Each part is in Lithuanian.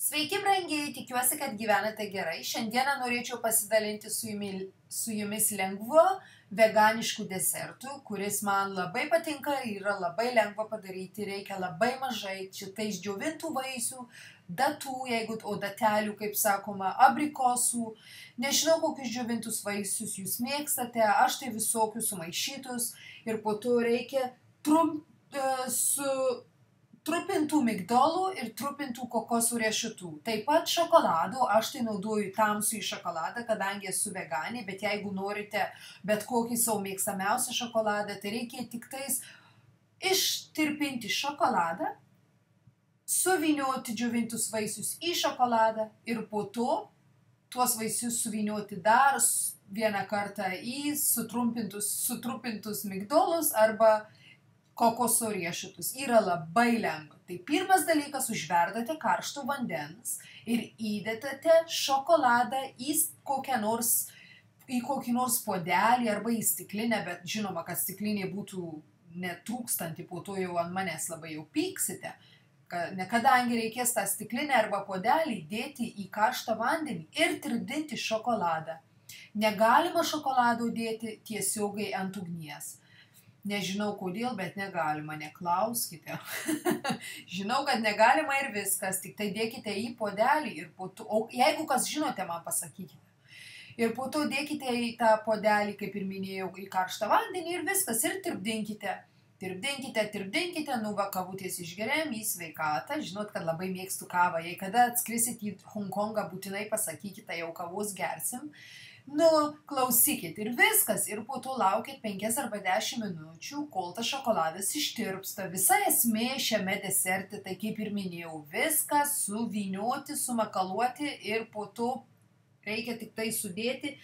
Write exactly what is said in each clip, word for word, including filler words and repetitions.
Sveiki, brangiai, tikiuosi, kad gyvenate gerai. Šiandieną norėčiau pasidalinti su jumis, su jumis lengvu veganišku desertu, kuris man labai patinka, yra labai lengva padaryti, reikia labai mažai šitais džiovintų vaisių, datų, jeigu, o datelių, kaip sakoma, abrikosų. Nežinau, kokius džiovintus vaisius jūs mėgstate, aš tai visokius sumaišytus ir po to reikia trump, uh, su... trupintų migdolų ir trupintų kokosų riešutų. Taip pat šokolado, aš tai naudoju tamsų į šokoladą, kadangi esu veganė, bet jeigu norite bet kokį savo mėgstamiausią šokoladą, tai reikia tik tais ištirpinti šokoladą, suvinioti džiovintus vaisius į šokoladą ir po to tuos vaisius suvinioti dar vieną kartą į sutrumpintus, sutrupintus migdolus arba kokoso riešutus. Yra labai lengva. Tai pirmas dalykas, užverdate karšto vandens ir įdedate šokoladą į kokią nors, į kokį nors puodelį arba į stiklinę, bet žinoma, kad stiklinė būtų netrūkstanti, po to jau ant manęs labai jau pyksite. Kadangi reikės tą stiklinę arba puodelį dėti į karštą vandenį ir tirpdinti šokoladą. Negalima šokolado dėti tiesiogiai ant ugnies. Nežinau kodėl, bet negalima, neklauskite. Žinau, kad negalima ir viskas, tik tai dėkite į puodelį ir po to, o jeigu kas žinote, man pasakykite. Ir po to dėkite į tą puodelį, kaip ir minėjau, į karštą vandenį ir viskas, ir tirpdinkite. Tirpdinkite, tirpdinkite, nu va, kavutės išgeriam į sveikatą. Žinot, kad labai mėgstu kavą, jei kada atskrisit į Honkongą, būtinai pasakykite, jau kavos gersim. Nu, klausykit ir viskas, ir po to laukit penkias arba dešimt minučių, kol ta šokoladas ištirpsta. Visa esmė šiame deserte, tai kaip ir minėjau, viską suvinioti, sumakaluoti ir po to reikia tik tai sudėti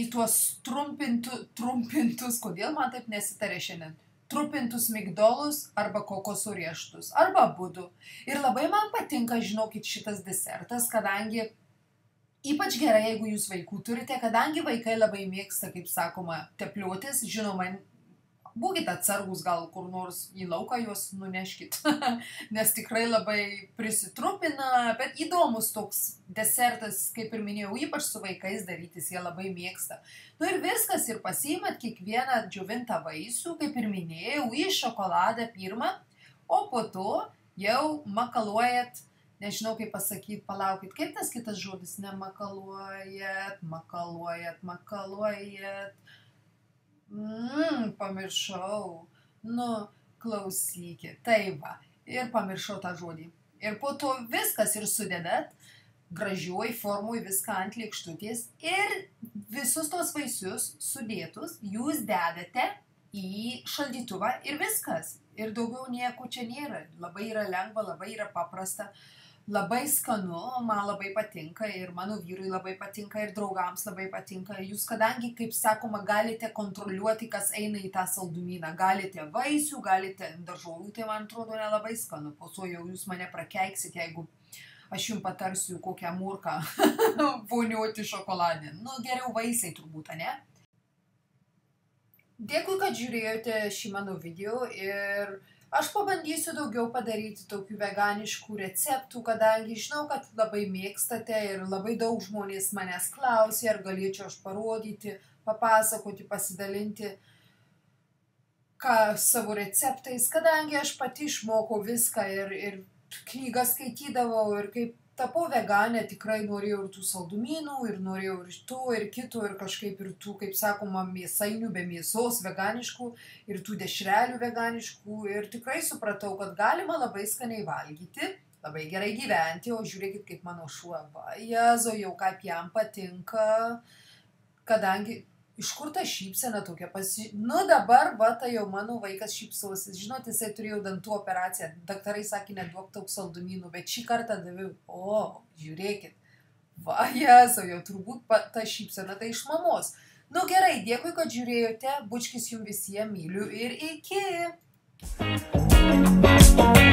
į tuos trumpintu, trumpintus, kodėl man taip nesitarė šiandien, trupintus migdolus arba kokoso riešutus, arba abudu. Ir labai man patinka, žinokit, šitas desertas, kadangi ypač gerai, jeigu jūs vaikų turite, kadangi vaikai labai mėgsta, kaip sakoma, tepliotis, žinoma, būkite atsargus, gal kur nors į lauką juos nuneškit, nes tikrai labai prisitrupina, bet įdomus toks desertas, kaip ir minėjau, ypač su vaikais darytis, jie labai mėgsta. Nu ir viskas, ir pasiimat kiekvieną džiovintą vaisių, kaip ir minėjau, į šokoladą pirmą, o po to jau makaluojat, nežinau kaip pasakyti, palaukit, kaip tas kitas žodis, nemakaluojat, makaluojat, makaluojat. Mmm, pamiršau. Nu, klausykit. Tai va. Ir pamiršau tą žodį. Ir po to viskas ir sudedat. Gražioj formoj viską ant lėkštutės. Ir visus tos vaisius sudėtus jūs dedate į šaldytuvą ir viskas. Ir daugiau nieko čia nėra. Labai yra lengva, labai yra paprasta. Labai skanu, man labai patinka ir mano vyrui labai patinka ir draugams labai patinka. Jūs kadangi, kaip sakoma, galite kontroliuoti, kas eina į tą saldumyną. Galite vaisių, galite daržovių, tai man atrodo nelabai skanu. Po to jau jūs mane prakeiksite, jeigu aš jums patarsiu kokią murką voniuoti šokoladę. Nu, geriau vaisiai turbūt, ne? Dėkui, kad žiūrėjote šį mano video ir aš pabandysiu daugiau padaryti tokių veganiškų receptų, kadangi žinau, kad labai mėgstate ir labai daug žmonės manęs klausė, ar galėčiau aš parodyti, papasakoti, pasidalinti ką, savo receptais, kadangi aš pati išmokau viską ir, ir knygą skaitydavau ir kaip tapau veganė, tikrai norėjau ir tų saldumynų, ir norėjau ir tų, ir kitų, ir kažkaip ir tų, kaip sakoma, mėsainių be mėsos veganiškų, ir tų dešrelių veganiškų, ir tikrai supratau, kad galima labai skaniai valgyti, labai gerai gyventi, o žiūrėkit, kaip mano šuo, va, jezo, jau kaip jam patinka, kadangi iš kur ta šypsena tokia pasi... Nu dabar, va, tai jau mano vaikas šypsosis. Žinot, jisai turėjo dantų operaciją. Daktarai sakė, neduok daug saldumynų, bet šį kartą daviau. O, žiūrėkit. Va, jesu, jau turbūt ta šypsena tai iš mamos. Nu gerai, dėkui, kad žiūrėjote. Bučkis jums visiems myliu ir iki.